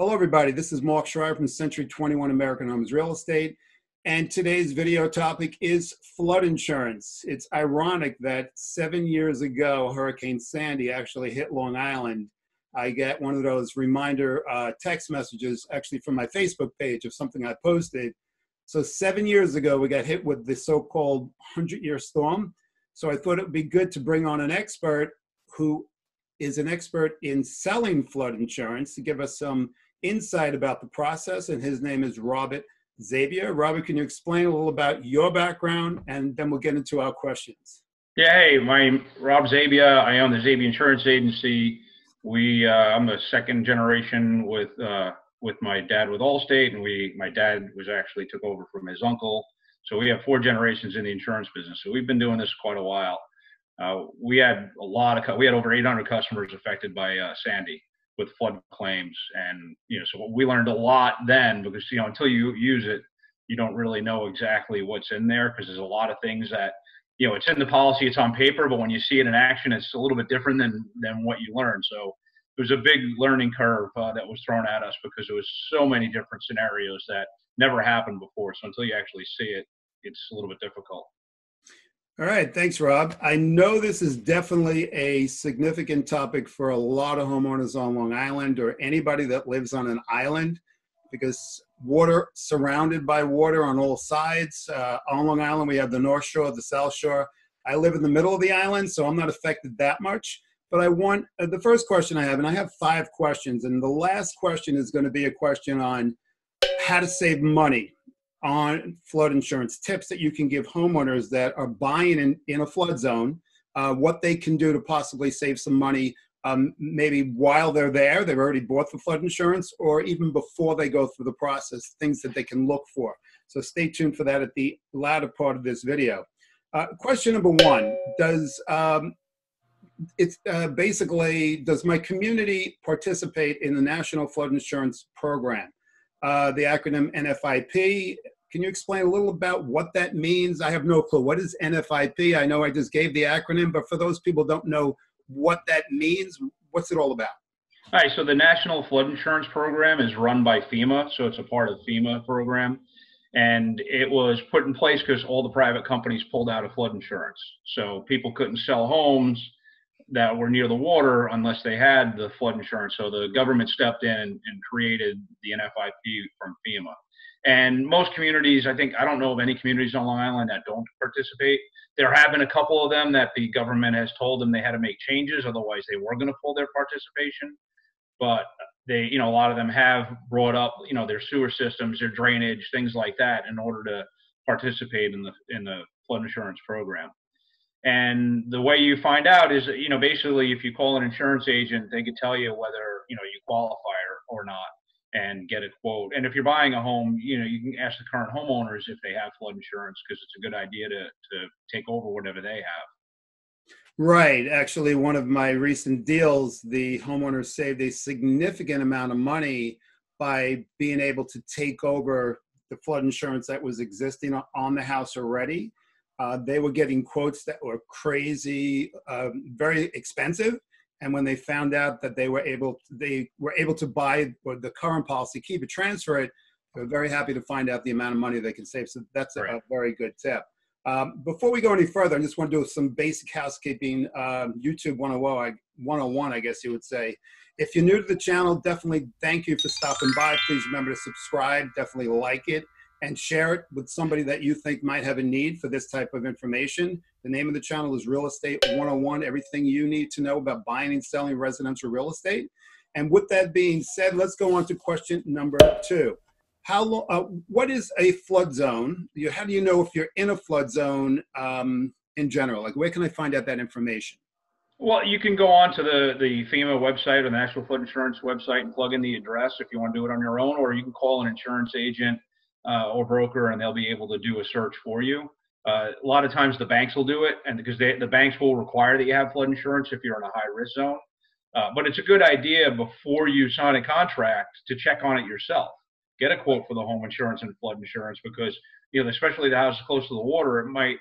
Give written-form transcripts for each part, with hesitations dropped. Hello everybody, this is Mark Schreier from Century 21 American Homes Real Estate, and today's video topic is flood insurance. It's ironic that 7 years ago, Hurricane Sandy actually hit Long Island. I get one of those reminder text messages actually from my Facebook page of something I posted. So 7 years ago, we got hit with the so-called 100-year storm. So I thought it would be good to bring on an expert who is an expert in selling flood insurance to give us some insight about the process, and his name is Robert Zabbia. Robert, can you explain a little about your background, and then we'll get into our questions. Yeah, hey, I'm Rob Zabbia. I own the Zabbia Insurance Agency. I'm the second generation with my dad with Allstate, and my dad actually took over from his uncle. So we have four generations in the insurance business. So we've been doing this quite a while. We had over 800 customers affected by Sandy with flood claims, and so we learned a lot then, because until you use it, you don't really know exactly what's in there, because there's a lot of things that it's in the policy, it's on paper, but when you see it in action, it's a little bit different than what you learn. So it was a big learning curve that was thrown at us, because there was so many different scenarios that never happened before. So until you actually see it, it's a little bit difficult. All right, thanks, Rob. I know this is definitely a significant topic for a lot of homeowners on Long Island, or anybody that lives on an island, because water, surrounded by water on all sides. On Long Island, we have the North Shore, the South Shore. I live in the middle of the island, so I'm not affected that much. But I want, the first question I have, and I have 5 questions, and the last question is going to be a question on how to save money on flood insurance, tips that you can give homeowners that are buying in a flood zone, what they can do to possibly save some money, maybe while they're there, they've already bought the flood insurance, or even before they go through the process, things that they can look for. So stay tuned for that at the latter part of this video. Question number one, does my community participate in the National Flood Insurance Program? The acronym NFIP. Can you explain a little about what that means? I have no clue. What is NFIP? I know I just gave the acronym, but for those people who don't know what that means, what's it all about? All right, so the National Flood Insurance Program is run by FEMA, so it's a part of the FEMA program. And it was put in place because all the private companies pulled out of flood insurance. So people couldn't sell homes that were near the water unless they had the flood insurance. So the government stepped in and created the NFIP from FEMA. And most communities, I don't know of any communities on Long Island that don't participate. There have been a couple of them that the government has told them they had to make changes, otherwise they were going to pull their participation. But they, a lot of them have brought up, their sewer systems, their drainage, things like that, in order to participate in the flood insurance program. And the way you find out is, basically if you call an insurance agent, they can tell you whether, you qualify or not and get a quote. And if you're buying a home, you can ask the current homeowners if they have flood insurance, because it's a good idea to take over whatever they have. Right. Actually, one of my recent deals, the homeowner saved a significant amount of money by being able to take over the flood insurance that was existing on the house already. They were getting quotes that were crazy, very expensive. And when they found out that they were able to buy, or the current policy, keep it, transfer it, they were very happy to find out the amount of money they can save. So that's a very good tip. Before we go any further, I just want to do some basic housekeeping, YouTube 101, I guess you would say. If you're new to the channel, definitely thank you for stopping by. Please remember to subscribe, definitely like it, and share it with somebody that you think might have a need for this type of information. The name of the channel is Real Estate 101, everything you need to know about buying and selling residential real estate. And with that being said, let's go on to question number 2. What is a flood zone? How do you know if you're in a flood zone in general? Like, where can I find out that information? Well, you can go on to the FEMA website or the National Flood Insurance website and plug in the address if you want to do it on your own, or you can call an insurance agent or broker, and they'll be able to do a search for you. A lot of times the banks will do it, and because the banks will require that you have flood insurance if you're in a high-risk zone. But it's a good idea before you sign a contract to check on it yourself. Get a quote for the home insurance and flood insurance, because especially the house close to the water, it might,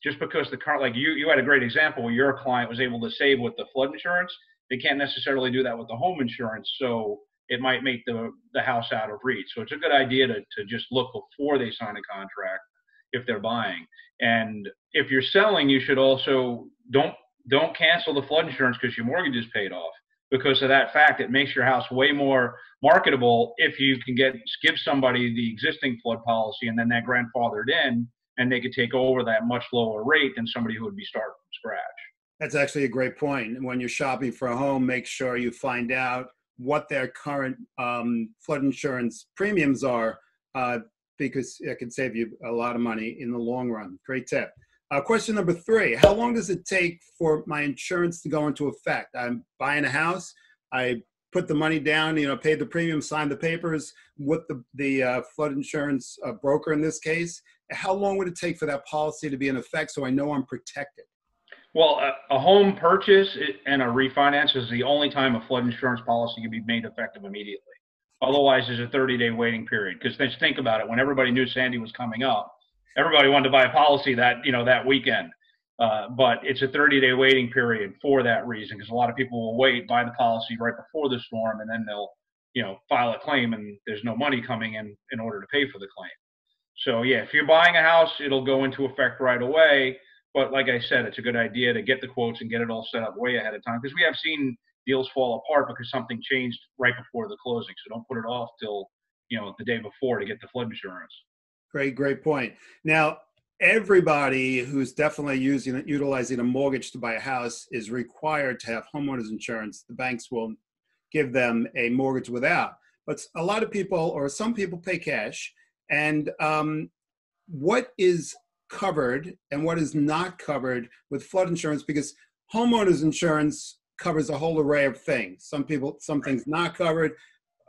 just because the current, like you had a great example where your client was able to save with the flood insurance, they can't necessarily do that with the home insurance. So it might make the house out of reach. So it's a good idea to just look before they sign a contract if they're buying. And if you're selling, you should also don't cancel the flood insurance because your mortgage is paid off. Because of that fact, it makes your house way more marketable if you can give somebody the existing flood policy and then that grandfathered in, and they could take over that much lower rate than somebody who would be starting from scratch. That's actually a great point. When you're shopping for a home, make sure you find out what their current flood insurance premiums are, because it can save you a lot of money in the long run. Great tip. Question number 3, how long does it take for my insurance to go into effect? I'm buying a house, I put the money down, you know, paid the premium, signed the papers with the flood insurance broker in this case. How long would it take for that policy to be in effect so I know I'm protected? Well, a home purchase and a refinance is the only time a flood insurance policy can be made effective immediately. Otherwise, there's a 30-day waiting period. Because just think about it, when everybody knew Sandy was coming up, everybody wanted to buy a policy that weekend. But it's a 30-day waiting period for that reason, because a lot of people will wait, buy the policy right before the storm, and then they'll, file a claim, and there's no money coming in order to pay for the claim. So yeah, if you're buying a house, it'll go into effect right away. But like I said, it's a good idea to get the quotes and get it all set up way ahead of time, because we have seen deals fall apart because something changed right before the closing. So don't put it off till the day before to get the flood insurance. Great point. Now, everybody who's definitely utilizing a mortgage to buy a house is required to have homeowners insurance. The banks will give them a mortgage without. But a lot of people, or some people, pay cash. And what is covered and what is not covered with flood insurance? Because homeowners insurance covers a whole array of things. Some things not covered.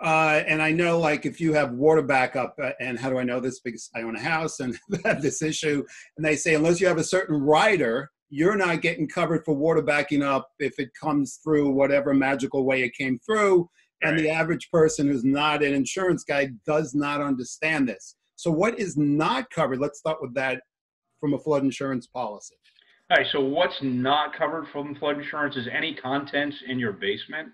And I know, like, if you have water backup, and how do I know this? Because I own a house and have this issue. And they say, unless you have a certain rider, you're not getting covered for water backing up if it comes through whatever magical way it came through. And the average person who's not an insurance guy does not understand this. So what is not covered? Let's start with that from a flood insurance policy. All right, so what's not covered from flood insurance is any contents in your basement.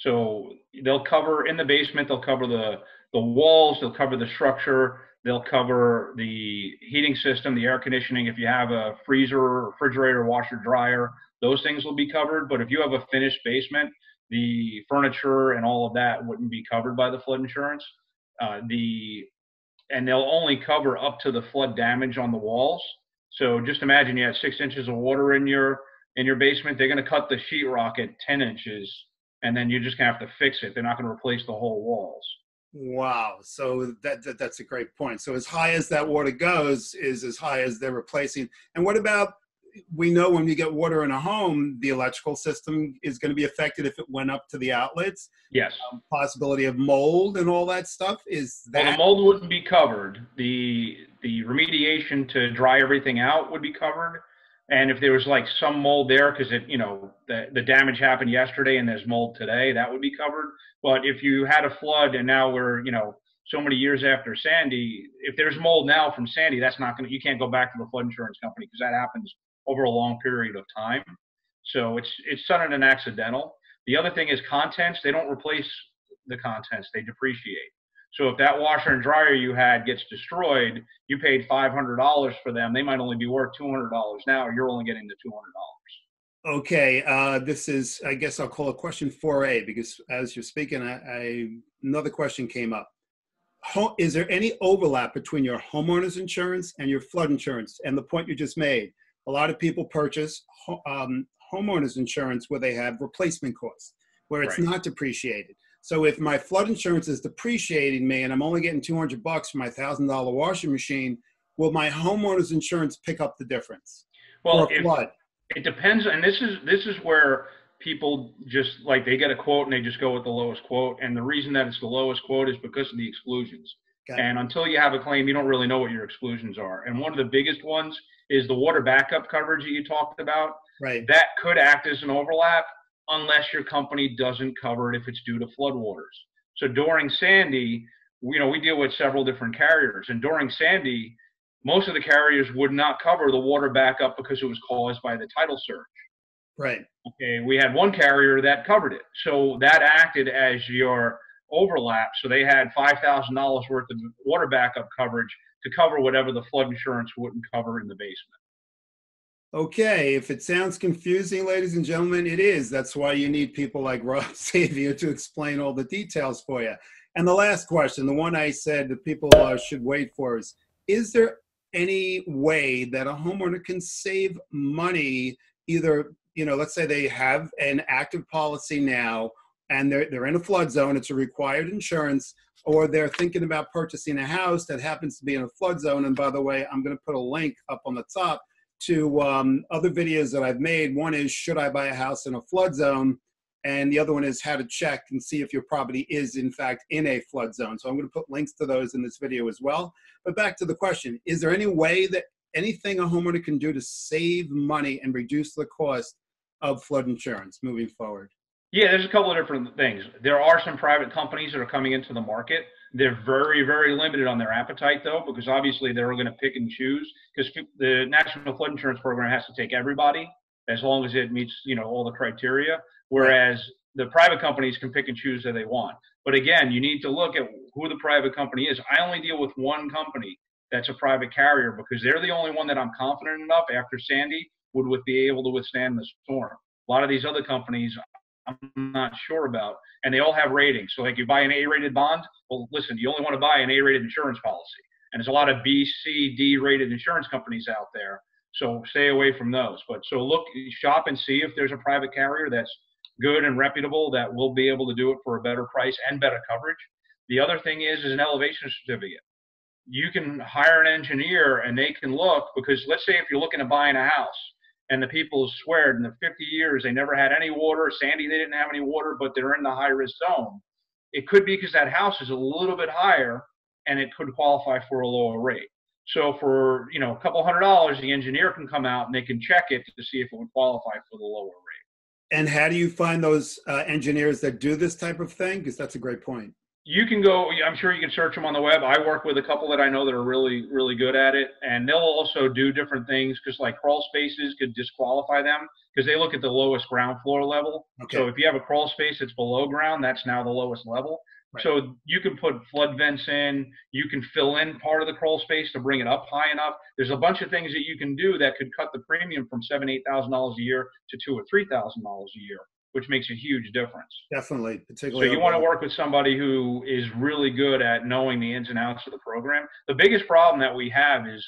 So they'll cover in the basement, they'll cover the walls, they'll cover the structure, they'll cover the heating system, the air conditioning. If you have a freezer, refrigerator, washer, dryer, those things will be covered. But if you have a finished basement, the furniture and all of that wouldn't be covered by the flood insurance. And they'll only cover up to the flood damage on the walls. So just imagine you had 6 inches of water in your basement. They're going to cut the sheetrock at 10 inches, and then you're just going to have to fix it. They're not going to replace the whole walls. Wow. So that's a great point. So as high as that water goes is as high as they're replacing. And what about, we know when you get water in a home, the electrical system is going to be affected if it went up to the outlets. Yes. Possibility of mold and all that stuff. Well, the mold wouldn't be covered. The remediation to dry everything out would be covered. And if there was like some mold there, because the damage happened yesterday and there's mold today, that would be covered. But if you had a flood and now we're, so many years after Sandy, if there's mold now from Sandy, that's not going to, you can't go back to the flood insurance company because that happens over a long period of time. So it's sudden and accidental. The other thing is contents. They don't replace the contents, they depreciate. So if that washer and dryer you had gets destroyed, you paid $500 for them, they might only be worth $200 now, or you're only getting the $200. Okay, this is, I guess I'll call it question 4A, because as you're speaking, another question came up. Is there any overlap between your homeowner's insurance and your flood insurance? And the point you just made, a lot of people purchase homeowners insurance where they have replacement costs, where it's not depreciated. So if my flood insurance is depreciating me and I'm only getting $200 for my $1,000 washing machine, will my homeowners insurance pick up the difference? Well, it depends, and this is where people just like they get a quote and they just go with the lowest quote, and the reason that it's the lowest quote is because of the exclusions. And until you have a claim, you don't really know what your exclusions are. And one of the biggest ones is the water backup coverage that you talked about. Right. That could act as an overlap unless your company doesn't cover it if it's due to floodwaters. So during Sandy, we deal with several different carriers. And during Sandy, most of the carriers would not cover the water backup because it was caused by the tidal surge. Right. Okay. We had one carrier that covered it. So that acted as your overlap. So they had $5,000 worth of water backup coverage to cover whatever the flood insurance wouldn't cover in the basement. Okay, if it sounds confusing, ladies and gentlemen, it is. That's why you need people like Rob Zabbia to explain all the details for you. And the last question, the one I said that people should wait for is there any way that a homeowner can save money? Either, you know, let's say they have an active policy now and they're in a flood zone, it's a required insurance, or they're thinking about purchasing a house that happens to be in a flood zone. And by the way, I'm going to put a link up on the top to other videos that I've made. One is, should I buy a house in a flood zone? And the other one is how to check and see if your property is in fact in a flood zone. So I'm going to put links to those in this video as well. But back to the question, is there any way that anything a homeowner can do to save money and reduce the cost of flood insurance moving forward? Yeah, there's a couple of different things. There are some private companies that are coming into the market. They're very, very limited on their appetite, though, because obviously they're going to pick and choose, because the National Flood Insurance Program has to take everybody as long as it meets, you know, all the criteria, whereas the private companies can pick and choose that they want. But again, you need to look at who the private company is. I only deal with one company that's a private carrier because they're the only one that I'm confident enough after Sandy would be able to withstand the storm. A lot of these other companies, I'm not sure about, and they all have ratings. So like you buy an A-rated bond, well, listen, you only want to buy an A-rated insurance policy. And there's a lot of B, C, D-rated insurance companies out there. So stay away from those. But so look, shop and see if there's a private carrier that's good and reputable that will be able to do it for a better price and better coverage. The other thing is an elevation certificate. You can hire an engineer and they can look, because let's say if you're looking to buy in a house and the people swear in the 50 years they never had any water, Sandy they didn't have any water, but they're in the high-risk zone. It could be because that house is a little bit higher and it could qualify for a lower rate. So for, you know, a couple $100, the engineer can come out and they can check it to see if it would qualify for the lower rate. And how do you find those engineers that do this type of thing? Because that's a great point. You can go, I'm sure you can search them on the web. I work with a couple that I know that are really, really good at it. And they'll also do different things, because like crawl spaces could disqualify them because they look at the lowest ground floor level. Okay. So if you have a crawl space that's below ground, that's now the lowest level. Right. So you can put flood vents in. You can fill in part of the crawl space to bring it up high enough. There's a bunch of things that you can do that could cut the premium from $7,000, $8,000 a year to $2,000 or $3,000 a year, which makes a huge difference. Definitely. Particularly. So you want to work with somebody who is really good at knowing the ins and outs of the program. The biggest problem that we have is,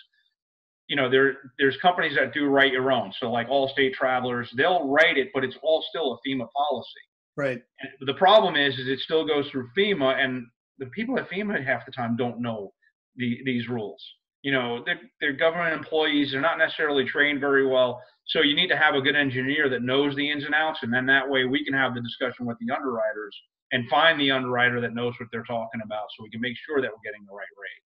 you know, there's companies that do write your own. So like Allstate, Travelers, they'll write it, but it's all still a FEMA policy. Right. And the problem is it still goes through FEMA, and the people at FEMA half the time don't know these rules. You know, they're government employees. They're not necessarily trained very well. So you need to have a good engineer that knows the ins and outs, and then that way we can have the discussion with the underwriters and find the underwriter that knows what they're talking about, so we can make sure that we're getting the right rate.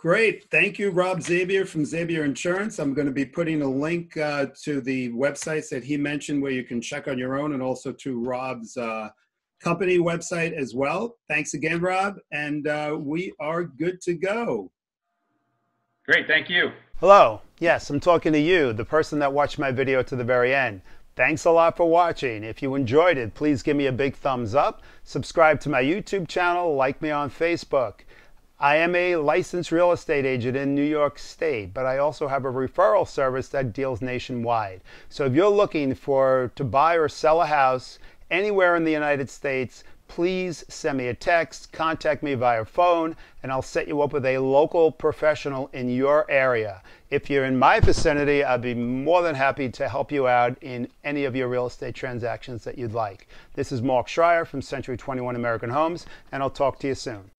Great. Thank you, Rob Zabbia from Zabbia Insurance. I'm going to be putting a link to the websites that he mentioned where you can check on your own, and also to Rob's company website as well. Thanks again, Rob, and we are good to go. Great, thank you. Hello, yes, I'm talking to you, the person that watched my video to the very end. Thanks a lot for watching. If you enjoyed it, please give me a big thumbs up, subscribe to my YouTube channel, like me on Facebook. I am a licensed real estate agent in New York State, but I also have a referral service that deals nationwide. So if you're looking to buy or sell a house anywhere in the United States, please send me a text, contact me via phone, and I'll set you up with a local professional in your area. If you're in my vicinity, I'd be more than happy to help you out in any of your real estate transactions that you'd like. This is Mark Schreier from Century 21 American Homes, and I'll talk to you soon.